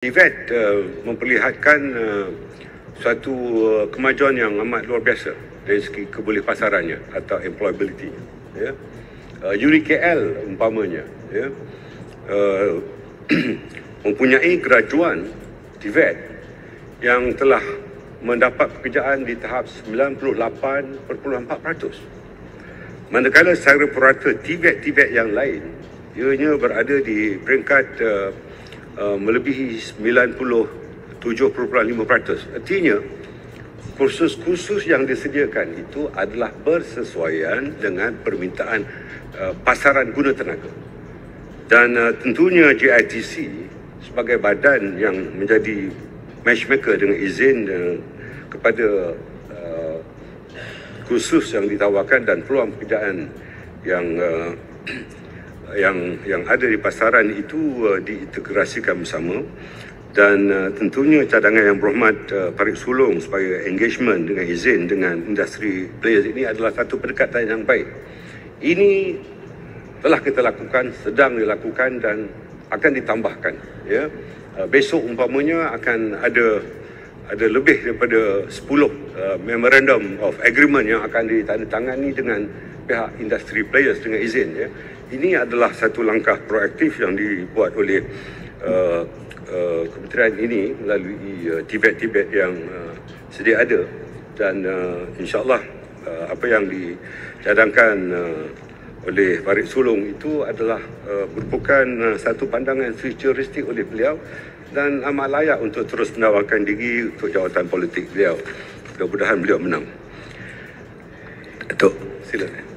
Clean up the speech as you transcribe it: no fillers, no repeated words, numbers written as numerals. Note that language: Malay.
TVET memperlihatkan suatu kemajuan yang amat luar biasa dari segi kebolehpasarannya atau employability. Ya. UKL umpamanya ya. Mempunyai graduan TVET yang telah mendapat pekerjaan di tahap 98.4%. Manakala secara purata TVET yang lain, ianya berada di peringkat melebihi 97.5%. Artinya, kursus-kursus yang disediakan itu adalah bersesuaian dengan permintaan pasaran guna tenaga. Dan tentunya JITC sebagai badan yang menjadi matchmaker dengan izin kepada kursus yang ditawarkan dan peluang pekerjaan yang ada di pasaran itu diintegrasikan bersama. Dan tentunya cadangan yang berhormat Parit Sulong sebagai engagement dengan izin dengan industri players ini adalah satu pendekatan yang baik. Ini telah kita lakukan, sedang dilakukan dan akan ditambahkan. Ya. Besok umpamanya akan ada lebih daripada 10 memorandum of agreement yang akan ditandatangani dengan pihak industri players dengan izin. Ya. Ini adalah satu langkah proaktif yang dibuat oleh kementerian ini melalui TVET yang sedia ada. Dan insyaAllah apa yang dicadangkan oleh Parit Sulong itu adalah merupakan satu pandangan futuristik oleh beliau dan amat layak untuk terus menawarkan diri untuk jawatan politik beliau. Mudah-mudahan beliau menang. Datuk, silakan.